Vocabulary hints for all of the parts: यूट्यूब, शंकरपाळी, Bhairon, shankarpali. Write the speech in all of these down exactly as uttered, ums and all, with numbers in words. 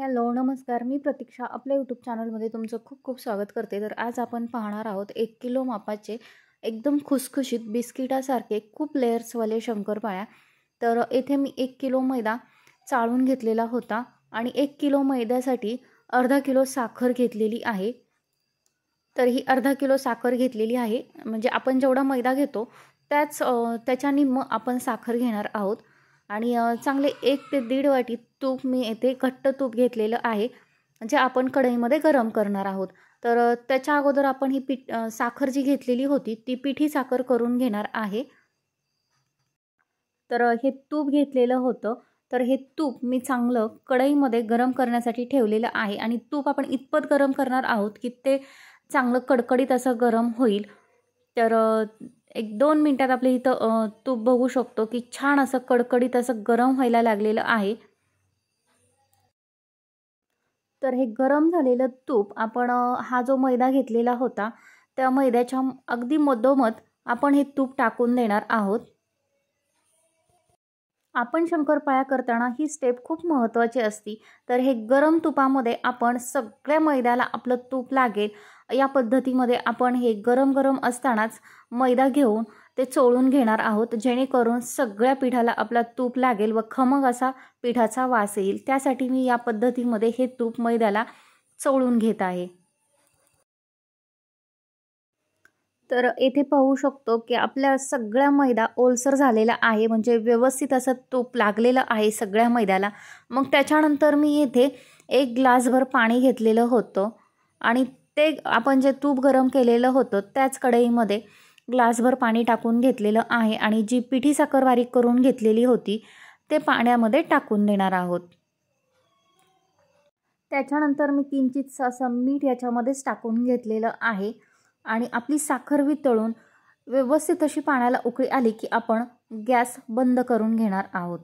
Hello नमस्कार, मी प्रतीक्षा आपल्या यूट्यूब चॅनलमध्ये तुमचं खूप खूप स्वागत करते। तर आज आपण पाहणार आहोत एक किलो मापाचे एकदम खुसखुशीत बिस्किटासारखे खूप लेयर्सवाले शंकरपाळ्या। तर इथे मी एक किलो मैदा चाळून घेतलेला होता आणि एक किलो मैद्यासाठी अर्धा किलो साखर घेतलेली आहे। तर ही अर्धा किलो साखर घेतलेली आहे, म्हणजे आपण जेवढा मैदा घेतो त्याच त्याच्यानी मग आपण साखर घेणार आहोत। आणि चांगले एक ते दीड वाटी तूप, मी इथे घट्ट तूप घेतलेलं आहे, जे आपण कढईमध्ये गरम करणार आहोत। तर त्याच्या अगोदर आपण ही पीठ साखर जी घेतलेली होती ती पिठी साखर करून घेणार आहे। तर हे तूप घेतलेलं होतं, तर हे तूप मी चांगलं कढईमध्ये गरम करण्यासाठी ठेवलेलं आहे। आणि तूप आपण इतपत गरम करणार आहोत की ते चांगलं कडकडीत असं गरम होईल। तर एक दोन मिनटात आपले इथं तूप बघू शकतो की छान असं कडकडीत असं गरम व्हायला लागलेलं आहे। तर हे गरम झालेलं तूप आपण हा जो मैदा घेतलेला होता त्या मैद्याच्या अगदी मधोमध आपण हे तूप टाकून देणार आहोत। आपण शंकरपाळ्या करताना ही स्टेप खूप महत्त्वाची असते। तर हे गरम तुपामध्ये आपण सगळ्या मैद्याला आपलं तूप लागेल या पद्धतीमध्ये आपण हे गरम गरम असतानाच मैदा घेऊन ते चोळून घेणार आहोत, जेणेकरून सगळ्या पिठाला आपला तूप लागेल व खमंग असा पिठाचा वास येईल। त्यासाठी मी या पद्धतीमध्ये हे तूप मैद्याला चोळून घेत आहे। तर इथे पाहू शकतो की आपल्या सगळ्या मैदा ओलसर झालेला आहे, म्हणजे व्यवस्थित असं तूप लागलेलं आहे सगळ्या मैद्याला। मग त्याच्यानंतर मी इथे एक ग्लासभर पाणी घेतलेलं होतं आणि ते आपण जे तूप गरम केलेलं होतं त्याच कढईमध्ये ग्लासभर पाणी टाकून घेतलेलं आहे आणि जी पिठी साखर बारीक करून घेतलेली होती ते पाण्यामध्ये टाकून देणार आहोत। त्याच्यानंतर मी किंचित असं मीठ याच्यामध्येच टाकून घेतलेलं आहे आणि आपली साखर वितळून व्यवस्थित अशी पाण्याला उकळी आली की आपण गॅस बंद करून घेणार आहोत।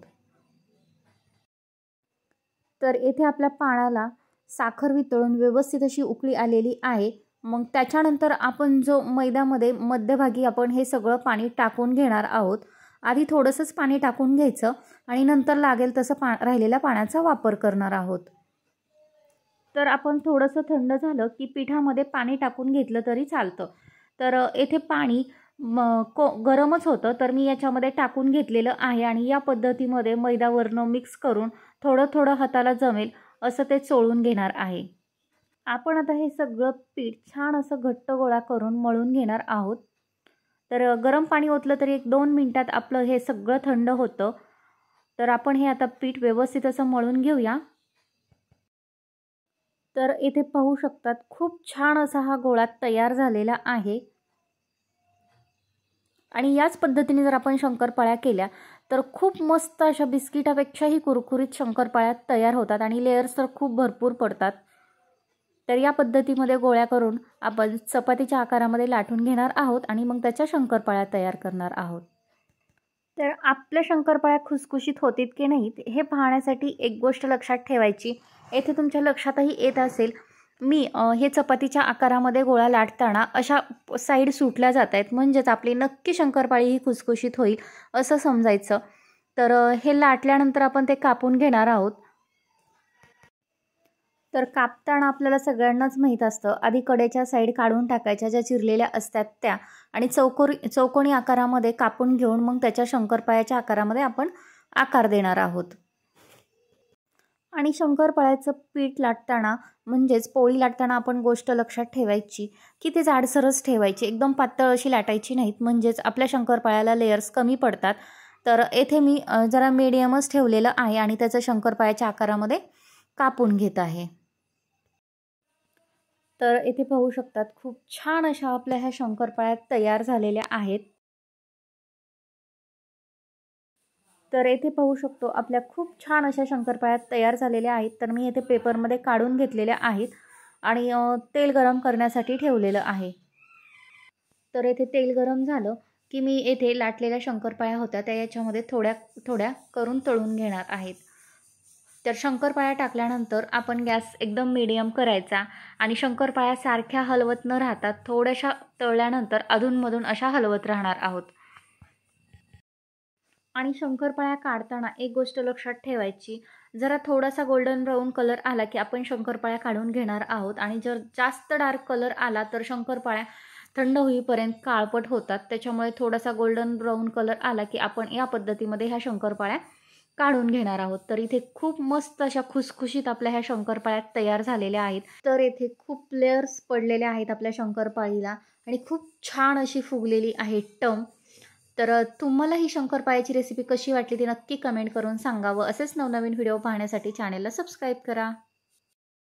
तर येथे आपल्या पाण्याला साखर वितळून व्यवस्थित अशी उकळी आलेली आहे। मग त्याच्यानंतर आपण जो मैद्यामध्ये मध्यभागी आपण हे सगळं पाणी टाकून घेणार आहोत। आधी थोडंसंच पाणी टाकून घ्यायचं आणि नंतर लागेल तसं पा राहिलेल्या पाण्याचा वापर करणार आहोत। तर आपण थोडंसं थंड झालं की पिठामध्ये पाणी टाकून घेतलं तरी चालतं। तर येथे पाणी को गरमच होतं, तर मी याच्यामध्ये टाकून घेतलेलं आहे आणि या पद्धतीमध्ये मैद्यावरनं मिक्स करून थोडं थोडं हाताला जमेल असं ते चोळून घेणार आहे। आपण आता हे सगळं पीठ छान असं घट्ट गोळा करून मळून घेणार आहोत। तर गरम पाणी ओतलं तरी एक दोन मिनटात आपलं हे सगळं थंड होतं। तर आपण हे आता पीठ व्यवस्थित असं मळून घेऊया। तर इथे पाहू शकतात खूप छान असा हा गोळा तयार झालेला आहे। आणि याच पद्धतीने जर आपण शंकरपाळ्या केल्या तर खूप मस्त अशा बिस्किटापेक्षाही कुरकुरीत शंकरपाळ्या तयार होतात आणि लेयर्स तर खूप भरपूर पडतात। तर या पद्धतीमध्ये गोळ्या करून आपण चपातीच्या आकारामध्ये लाटून घेणार आहोत आणि मग त्याच्या शंकरपाळ्या तयार करणार आहोत। तर आपल्या शंकरपाळ्या खुसखुशीत होतील की नाहीत हे पाहण्यासाठी एक गोष्ट लक्षात ठेवायची। येथे तुमच्या लक्षातही येत असेल, मी हे चपातीच्या आकारामध्ये गोळा लाटताना अशा साईड सुटल्या जात आहेत, म्हणजेच आपली नक्की शंकरपाळी ही खुसखुशीत होईल असं समजायचं। तर हे लाटल्यानंतर आपण ते कापून घेणार आहोत। तर कापताना आपल्याला सगळ्यांनाच माहीत असतं, आधी कडेच्या साईड काढून टाकायच्या ज्या चिरलेल्या असतात त्या, आणि चौकोरी चौकोनी आकारामध्ये कापून घेऊन मग त्याच्या शंकरपाळ्याच्या आकारामध्ये आपण आकार देणार आहोत। आणि शंकरपाळ्याचं पीठ लाटताना म्हणजेच पोळी लाटताना आपण गोष्ट लक्षात ठेवायची की ते जाडसरच ठेवायची, एकदम पातळ अशी लाटायची नाहीत, म्हणजेच आपल्या शंकरपाळ्याला लेयर्स कमी पडतात। तर येथे मी जरा मीडियमच ठेवलेलं आहे आणि त्याचं शंकरपाळ्याच्या आकारामध्ये कापून घेत आहे। तर येथे पाहू शकतात खूप छान अशा आपल्या ह्या शंकरपाळ्या तयार झालेल्या आहेत। तर येथे पाहू शकतो आपल्या खूप छान अशा शंकरपाळ्या तयार झालेल्या आहेत। तर मी येथे पेपरमध्ये काढून घेतलेल्या आहेत आणि तेल गरम करण्यासाठी ठेवलेलं आहे। तर येथे तेल गरम झालं की मी येथे लाटलेल्या शंकरपाळ्या होत्या त्या याच्यामध्ये थोड्या थोड्या करून तळून घेणार आहेत। तर शंकरपाळ्या टाकल्यानंतर आपण गॅस एकदम मीडियम करायचा आणि शंकरपाळ्या सारख्या हलवत न राहता थोड्याशा तळल्यानंतर अधूनमधून अशा हलवत राहणार आहोत। आणि शंकरपाळ्या काढताना एक गोष्ट लक्षात ठेवायची जरा थोडासा गोल्डन ब्राउन कलर आला की आपण शंकरपाळ्या काढून घेणार आहोत। आणि जर जास्त डार्क कलर आला तर शंकरपाळ्या थंड होईपर्यंत काळपट होतात, त्याच्यामुळे थोडासा गोल्डन ब्राउन कलर आला की आपण या पद्धतीमध्ये ह्या शंकरपाळ्या काढून घेणार आहोत। तर इथे खूप मस्त अशा खुसखुशीत आपल्या ह्या शंकरपाळ्या तयार झालेल्या आहेत। तर इथे खूप लेयर्स पडलेले आहेत आपल्या शंकरपाळीला आणि खूप छान अशी फुगलेली आहे टम। तर तुम्हाला ही शंकरपाळ्याची रेसिपी कशी वाटली ती नक्की कमेंट करून सांगावं। असेच नवनवीन व्हिडिओ पाहण्यासाठी चॅनलला सबस्क्राईब करा।